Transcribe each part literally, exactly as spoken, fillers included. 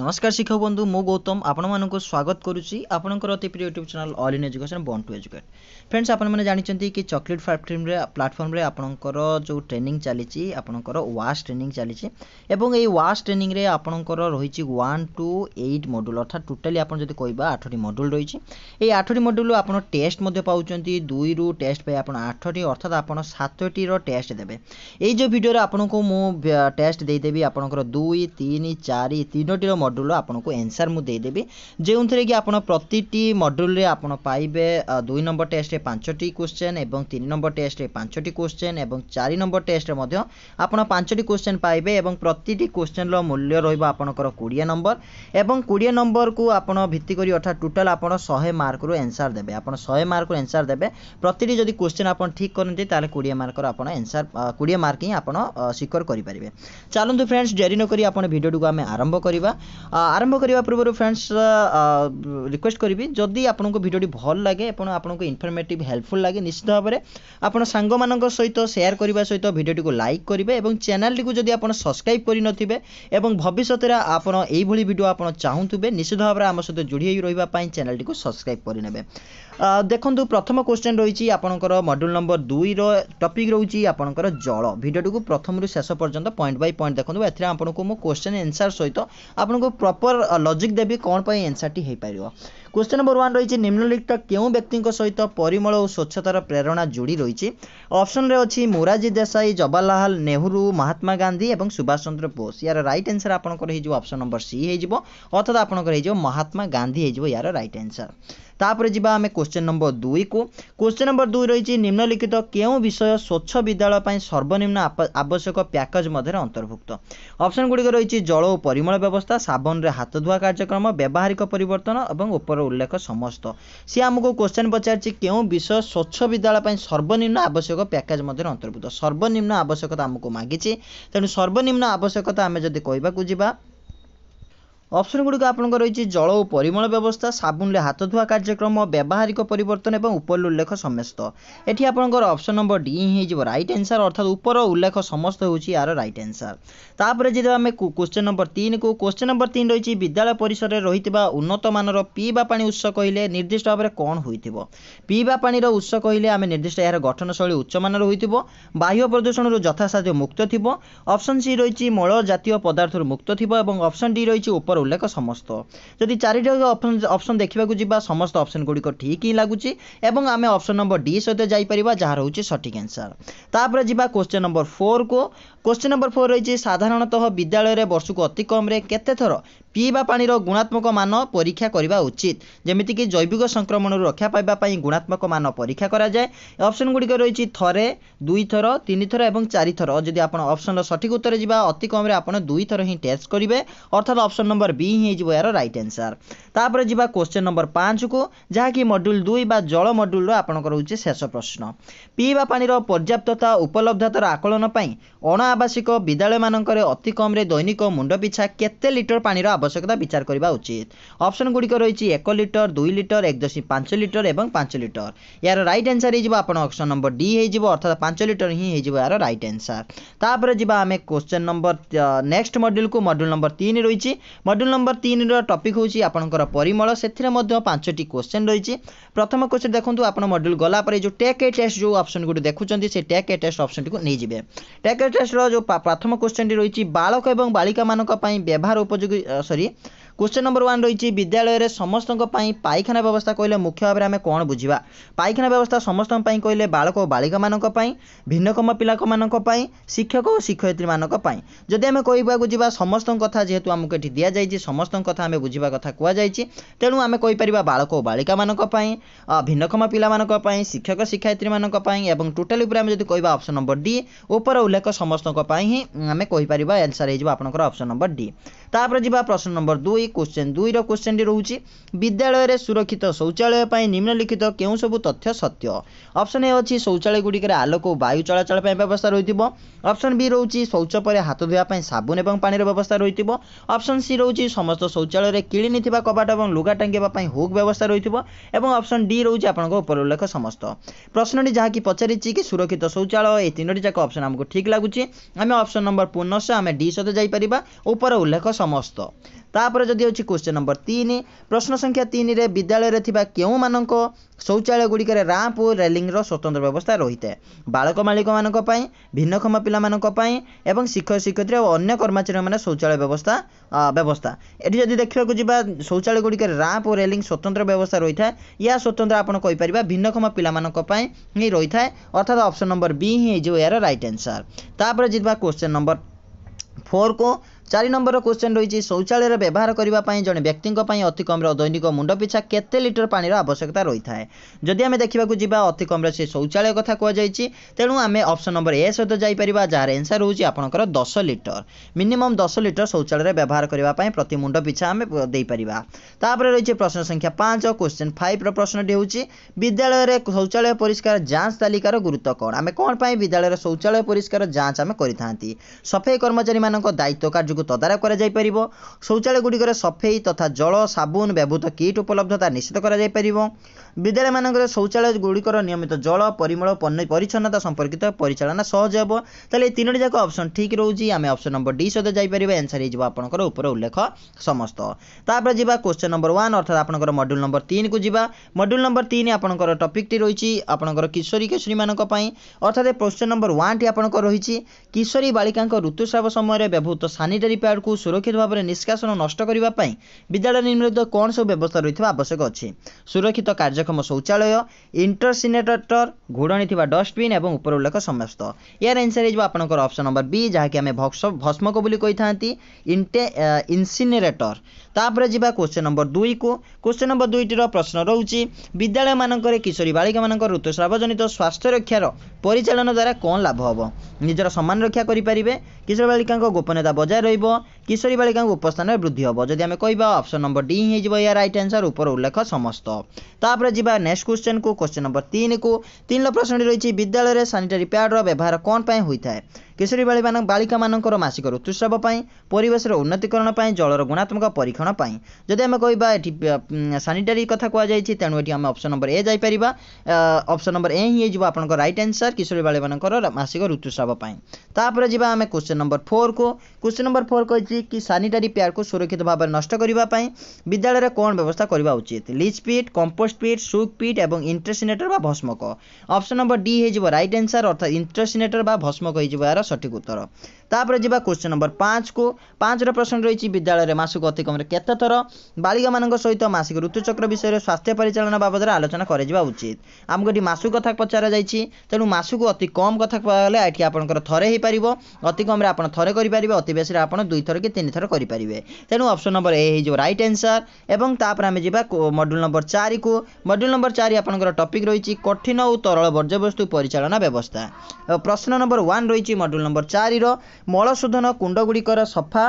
नमस्कार शिक्षक बंधु मो गौतम आपण मानक स्वागत करुच्ची आपणकर अति प्रिय YouTube channel all in education born to educate friends आपण मैंने जानते कि चॉकलेट फैक्ट्री प्लेटफॉर्म रे आपणकर जो ट्रेनिंग चली आपणकर वाश ट्रेनिंग चली ए वाश ट्रेनिंग रे आपणकर रही वन टू एट मॉड्यूल अर्थात टोटाली आपन जदि कहबा आठटी मॉड्यूल रही ए आठटी मॉड्यूल आपन टेस्ट मध्ये पाउचंती दुई रु टेस्ट पे आपन आठटी अर्थात आपन सातटी रो टेस्ट देबे ए जो वीडियो रे आपन को मो टेस्ट दे देबी आपणकर दुई तीन चार तीनटी मॉड्यूल आपको एनसर मुदेदेवी जो थे कि आप प्रति मॉड्यूल आपड़ पाइबे दुई नंबर टेस्ट रे पांचटी क्वेश्चन और तीन नंबर टेस्ट रे पांचटी क्वेश्चन और चार नंबर टेस्ट रे आपड़ पांचटी क्वेश्चन पाइबे और प्रति क्वेश्चन मूल्य रहा कोड़े नंबर और कोड़े नंबर को आपड़ भित्तिक अर्थात टोटाल आप शहे मार्क रु एनसर देते आप शहे मार्क रु एनसर देते प्रति जब क्वेश्चन आप ठीक करते हैं कोड़े मार्क आपड़ एनसर कोड़े मार्क ही आप सिक्योर करेंगे। चलते फ्रेंड्स डेरी नक आप भिडियो को आम आरंभ करवा आरंभ करने पूर्व फ्रेंड्स रिक्वेस्ट करी जदि आपन को वीडियो भल लगे आपन को इनफॉर्मेटिव हेल्पफुल लगे निश्चित भाव में आपन सांग मान सहित शेयर करने सहित वीडियो को लाइक करेंगे और चैनल टी को जदि आपन सब्सक्राइब करेंगे और भविष्य में आपन यही वीडियो आपन चाहूबे निश्चित भाव में आम सहित जोड़ी रही चैनल टी सब्सक्राइब करे। देखो प्रथम क्वेश्चन रही आपंकर मॉड्यूल नंबर दुई टॉपिक रही आपंकर जल वीडियो को प्रथम रू शेष पर्यंत पॉइंट बाय पॉइंट देखो एथि आपको मो क्वेश्चन एनसर सहित आपको प्रॉपर लॉजिक देवी कौन पर एनसर टी हो पार। क्वेश्चन नंबर वन रही निम्नलिखित क्यों व्यक्ति सहित परिमल और स्वच्छतार प्रेरणा जोड़ी रही ऑप्शन रे अच्छी मोरारजी देसाई जवाहरलाल नेहरू महात्मा गांधी और सुभाष चंद्र बोस यार राइट आंसर आपंकर ऑप्शन नंबर सी हो अर्थात आपंकर महात्मा गांधी हो यार राइट आंसर। तापर जी आम क्वेश्चन नंबर दुई को क्वेश्चन नंबर दुई रही निम्नलिखित क्यों विषय स्वच्छ विद्यालय सर्वनिम्न आवश्यक पैकेज मध्य अंतर्भुक्त ऑप्शन गुड़िक रही जल और परिमल व्यवस्था साबन रे हाथ धुआ कार्यक्रम व्यवहारिक परिवर्तन और उपर उल्लेख समस्त सी आमको क्वेश्चन पचार क्यों विषय स्वच्छ विद्यालय सर्वनिम्न आवश्यक पैकेज मध्य अंतर्भुक्त सर्वनिम्न आवश्यकता आमको मागिचे तेणु सर्वनिम्न आवश्यकता आम जब कहवाक जावा ऑप्शन गुड़िक आपंकर रही जल और परिमल व्यवस्था साबुन रे हाथ धुआ कार्यक्रम व्यवहारिक परिवर्तन और उपर उल्लेख समस्त एटी आपंकर ऑप्शन नंबर डी हो राइट आंसर अर्थात उपर उल्लेख समस्त हो यार राइट आंसर। तापर जी आम क्वेश्चन नंबर तीन को क्वेश्चन नंबर तीन रही विद्यालय परिसर में रही उन्नत मानर पीवा पानी उत्स कहले निर्दिष्ट भाव में कौन हो पीवा पानी उत्स कहले आम निर्दिष्ट यार गठन शैली उच्च मानर हो बाह्य प्रदूषण यथासाध्य मुक्त थी ऑप्शन सी रही मल जातीय पदार्थ मुक्त थी और ऑप्शन डी रही उपर उल्लेख समस्त जदि चार ऑप्शन देखा जावा समस्त ऑप्शन गुड़िक ठीक ही लगुच आम ऑप्शन नंबर डी सहित जापर जहाँ रोचे सठिक आंसर। तापर जावा क्वेश्चन नंबर फोर को क्वेश्चन नंबर फोर रही साधारणतः विद्यालय रे वर्ष को अति कम रे केते थर पीवा पानी गुणात्मक मान परीक्षा करने उचित जमीक जैविक संक्रमण रक्षा पाइबापी गुणात्मक मान परीक्षा कराए ऑप्शन गुड़िक रही थे दुई थर तीन थर और चार थर जदि आप ऑप्शन सठिक उत्तर जावा अति कम रे आप दुई थर ही टेस्ट करेंगे अर्थात ऑप्शन नंबर बी ही हो यार राइट आंसर। तापर जावा क्वेश्चन नंबर पाँच को जहाँकि मॉड्यूल दुई बा जल मॉड्यूल आपंकर हो शेष प्रश्न पीवा पानी पर्याप्तता उपलब्धतार आकलन पर अण आवासिक विद्यालय मानक अति कम रे दैनिक मुंड पिछा केते लिटर पानी आवश्यकता विचार करने उचित ऑप्शन गुड़िक रही एक लिटर दुई लिटर एक दशमिक पांच लिटर और पांच लिटर यार right answer option number D हो अर्थात पांच लिटर ही हो यार राइट आंसर। तापर जावा आम क्वेश्चन नंबर नेक्स्ट मॉड्यूल को मॉड्यूल नंबर तीन रही मॉड्यूल नंबर तीन टॉपिक होची आपनकर परिमल से पांचटी क्वेश्चन रही प्रथम क्वेश्चन देखो आप मॉड्यूल गला पर जो टेक ए टेस्ट जो ऑप्शन गुड देखुंत से take a test option T को नहीं जाए टेक ए टेस्ट रो प्रथम क्वेश्चन रही बालक और बालिका मानक व्यवहार उपयोगी सॉरी क्वेश्चन नंबर वन रही विद्यालय में समस्त पायखाना व्यवस्था कहले मुख्य भाव में आम कौन बुझा पायखाना व्यवस्था समस्त कहले बालक और बालिका मानक भिन्नक्षम पिला मानक शिक्षक और शिक्षयित्री मानक जदि आम कहवाक जावा समस्त कथा जेहेतु आमको ये दि जाए समस्त कथा आम बुझा कथा कहुई तेणु आम कहीपर बालक और बालिका मानक भिन्नक्षम पिला मानक शिक्षक शिक्षयित्री मानक और टोटाल जब कहवा ऑप्शन नंबर डी उपर उल्लेख समस्त ही आम कहीपर आंसर होकर ऑप्शन नंबर डी। तापर जावा प्रश्न नंबर दुई क्वेश्चन दुई क्वेश्चन रोचे विद्यालय में सुरक्षित शौचालय पर निम्नलिखित क्यों सबू तथ्य सत्य ऑप्शन ए अच्छी शौचालय गुड़िक आलोक और वायु चलाचल व्यवस्था रही ऑप्शन बी रोचे शौच पर हाथ धोवाई साबुन और पानी व्यवस्था रही ऑप्शन सी रोचे समस्त शौचालय में किणी थी कबाट और लुगा टांगे हुक व्यवस्था रही ऑप्शन डी रोचे आपंक उपर उल्लेख समस्त प्रश्नटी जहाँकि पचारि कि सुरक्षित शौचालय ये तीनोटी जाक ऑप्शन आमको ठीक लगुच आम ऑप्शन नंबर पुनः आम डी सहित जापर उपर उल्लेख समस्त। तापर जदि होछि क्वेश्चन नंबर तीन प्रश्न संख्या तीन रे विद्यालय रे थिबा केउ मानको शौचालय गुडिक रे रैंप ओ रेलिंग रो स्वतंत्र व्यवस्था रहिते बालक मालिक मानको पई भिन्नक्षम पिला मानको पई एवं शिक्षक शिक्षयित्री और अन्य कर्मचारी माने शौचालय व्यवस्था व्यवस्था एठी जदि देखबा को जिबा शौचालय गुडिक रे रैंप ओ रेलिंग स्वतंत्र व्यवस्था रहिता या स्वतंत्र आपण कहि परिबा भिन्नक्षम पिला मानको पई नै रहिता अर्थात ऑप्शन नंबर बी हे जो यार राइट आंसर। तापर जिबा क्वेश्चन नंबर फोर को चार नंबर क्वेश्चन रही शौचालय व्यवहार करने जड़े व्यक्ति अति कम दैनिक मुंड पिछा केते लिटर पानी आवश्यकता रही है जदि आम देखा जी अति कम से शौचालय कथा कहुई तेणु आम ऑप्शन नंबर ए सहित जापर जार एनसर होगी आपंकर दस लिटर मिनिमम दस लिटर शौचालय व्यवहार करने प्रति मुंड पिछा आम देपर रही प्रश्न संख्या पाँच क्वेश्चन फाइव प्रश्नटी हूँ विद्यालय में शौचालय परिष्कार जांच तालिकार गुरुत्व कौन आम कौन पाई विद्यालय शौचालय परिष्कार जांच आम करते सफाई कर्मचारी मान दायित्व कार्य तदारक कर शौचालय गुड़िकर सफेई तथा जल साबुन व्यवहृत किट उपलब्धता निश्चित कर विद्यालय मानक शौचालय गुड़िकर नियमित जल परिमल परिच्छन्नता संपर्कित परिचालना सहज हो ताले तीन जाक ऑप्शन ठीक रोजी आम ऑप्शन नंबर डी सहित जापर आंसर होपर उल्लेख समस्त। तापर जी क्वेश्चन नंबर वन अर्थात आपंकर मड्यूल नंबर तीन को जा मड्यूल नंबर तीन आपंकर टपिकटी रही आपंकर किशोरी किशोरी मान अर्थात क्वेश्चन नंबर वन टी आपंकर रही किशोरी बालिका ऋतुस्राव समय व्यवहृत सानिटारी पैड को सुरक्षित भाव में निष्कासन नष्ट करबा पई विद्यालय निर्मित कौन सब व्यवस्था रही आवश्यक अच्छी सुरक्षित कार्यक्षम शौचालय इंटरसिनेटर घोड़णी थी डस्टबिन और उपर उल्लेख समस्त यार आंसर हो आपनकर ऑप्शन नंबर बी जहाँकि आम भस्म को बोली कही था इंसिनेटर। तापर जी क्वेश्चन नंबर दुई को क्वेश्चन नंबर दुईटर प्रश्न रोचे विद्यालय मानक किशोरी बालिका मान ऋतुस्राव जनित स्वास्थ्य रक्षार परिचालन द्वारा कौन लाभ हम निजर सम्मान रक्षा करेंगे किशोरी बालिका गोपनीयता बजाय रही किशोरी बालिका उपस्थान वृद्धि हम जदि आम कह ऑप्शन नंबर डी हो राइट आंसर उपर उल्लेख समस्त। तापर जी नेक्स्ट क्वेश्चन को क्वेश्चन नंबर तीन को तीन प्रश्न रही विद्यालय में सानिटारी पैड व्यवहार कौन पाई होता है किशोरी बालिका बालिका मानकर मासिक ऋतुस्राव परिवेश उन्नतिकरण पर जलर गुणात्मक परीक्षण जदि आम कह ये सानिटारी कथा कहुई तेणु ये आम ऑप्शन नंबर ए जापर ऑप्शन नंबर ए ही हो आपंकर राइट आंसर किशोरी बालिका मानकर मासिक ऋतुस्राव। तापर जी आम क्वेश्चन नंबर फोर को क्वेश्चन नंबर फोर कही कि सानिटारी पैड को सुरक्षित भाव में नष्ट करने विद्यालय में कौन व्यवस्था करवा उचित लीच पिट कंपोस्ट पिट सुक पिट और इंटरसिनेटर भस्मक ऑप्शन नंबर डी हो राइट आंसर अर्थात इंटरसिनेटर भस्मक हो सठिक उत्तर। तापर जावा क्वेश्चन नंबर पाँच को पाँच प्रश्न रही विद्यालय में मासक अति कम केते थर बालिका मान सहित मासिक ऋतुचक्र विषय में स्वास्थ्य परिचालना बाबद आलोचना करा उचित आमको ये मासक कथा पचार जाइए तेणु मासक अति कम कथा कहले ये आपंकर थे हो पार अति कम थे करेंगे अति बेस दुई थर कि तीन थर करेंगे तेणु ऑप्शन नंबर ए हो राइट आंसर। एवं तापर आम जा मड्यूल नंबर चार को मड्यूल नंबर चार आपंकर टपिक रही कठिन और तरल बर्ज्यवस्तु परिचालना व्यवस्था प्रश्न नंबर वन रही मड्यूल नंबर चार मलशोधन कुंड गुड़िकर सफा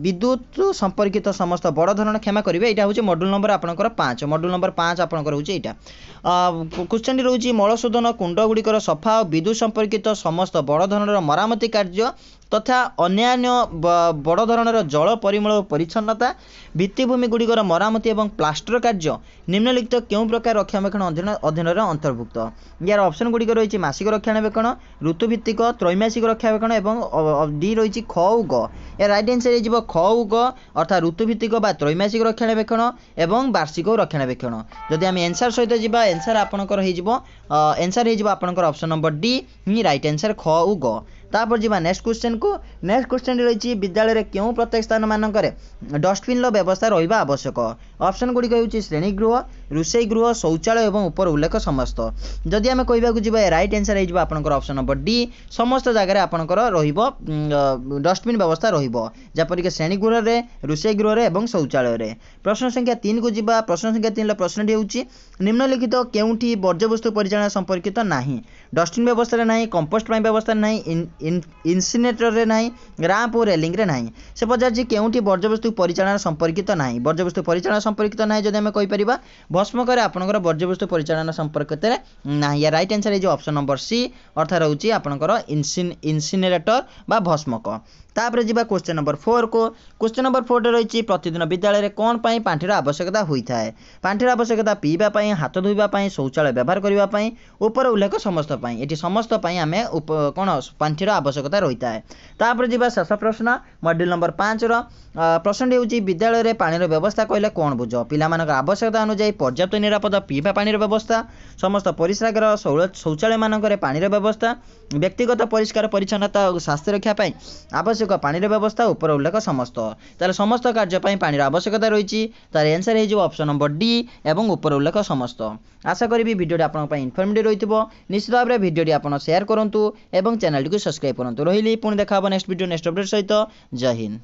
विद्युत संपर्कित समस्त बड़ धरण क्षमा करेंगे यहाँ हूँ मड्यूल नंबर आपंकर पाँच मड्यूल नंबर पाँच आपंकर हूँ यहाँ क्वेश्चन रोचे मलशोधन कुंड गुड़िकर सफा और विद्युत संपर्कित समस्त बड़ धरण मरामती कार्य तथा अन्यान्य बड़ धरणर जल परिमल परिच्छन्नता भित्तिभूमि गुड़िकर मरामती और प्लास्टर कार्य निम्नलिखित क्यों प्रकार रक्षणाबेक्षण अधीन अधीन अंतर्भुक्त यार ऑप्शन गुड़िक रही मासिक रक्षणाबेक्षण ऋतुभित्तिक त्रैमासिक रक्षाबेक्षण एवं डी रही ख उ ग यार राइट आंसर हो ख उ ग अर्थात ऋतुभित्तिक त्रैमासिक रक्षणाबेक्षण एवं वार्षिक रक्षणाबेक्षण जदि आम एनसर सहित जावा एनसर आपंकर एनसर हो आपंकर ऑप्शन नंबर डी ही राइट आंसर ख उ ग। तापर जी नेक्स्ट क्वेश्चन को नेक्स्ट क्वेश्चन रही विद्यालय में क्यों प्रत्येक स्थान मानक डस्टबिन व्यवस्था रही आवश्यक ऑप्शन गुड़िक हो श्रेणीगृह रोसई गृह शौचालय और उपर उल्लेख समस्त जदि आम कह राइट आंसर हो आपंकर ऑप्शन नंबर डी समस्त जगह आपंकर डस्टबिन व्यवस्था रहीपरिक श्रेणीगृह में रोसई गृह और शौचालय में। प्रश्न संख्या तीन को जा प्रश्न संख्या तीन प्रश्नटी हो निम्नलिखित क्योंठी बर्ज्यवस्तु परिचालन संपर्कित नहीं डस्टबिन व्यवस्था ना कंपोस्ट व्यवस्था ना इनसिनेटर रे नहीं रैंप और रेलिंग रे नहीं से पचार क्योंटी बर्ज्यवस्तु परिचालन संपर्कित ना बर्ज्यवस्तु परिचालन संपर्कित ना जदि आम कही भस्मक आपंकर बर्ज्यवस्तु परिचालन संपर्कित ना या राइट आंसर हो ऑप्शन नंबर सी अर्थात रोचे आपंकर इनसिनेटर बा भस्मक। तापर जी क्वेश्चन नंबर फोर को क्वेश्चन नंबर फोर रही प्रतिदिन विद्यालय कौन पाई पांठीर आवश्यकता होता है। पांठीर आवश्यकता पीवाई हाथ धोवाई शौचालय व्यवहार करने उपर उल्लेख समस्त ये समस्त आम कौन पांठीर आवश्यकता रही है। तापर जी शेष प्रश्न मॉड्यूल नंबर पाँच प्रश्न होगी विद्यालय पानी व्यवस्था कहले कौन बुझ पिला आवश्यकता अनुजाई पर्याप्त निरापद पीवा पानी व्यवस्था समस्त परिसरागार शौचालय मानक पानी व्यवस्था व्यक्तिगत परिष्कार परिच्छन्नता और स्वास्थ्य रक्षापी आवश्यक पानी व्यवस्था उपर उल्लेख समस्त तार समस्त कार्यपाई पानी आवश्यकता रही तार एनसर हो ऑप्शन नंबर डी एवं उपर उल्लेख समस्त। आशा करी भिडियो आप इनफर्मेटिव रही है। निश्चित भाव में भिडियो आपड़ सेयार करूँ और चैनल को सब्सक्राइब करूँ। रही पुणी देखा नेक्स्ट भिडियो नेक्स्ट अपडेट सहित। जय हिंद।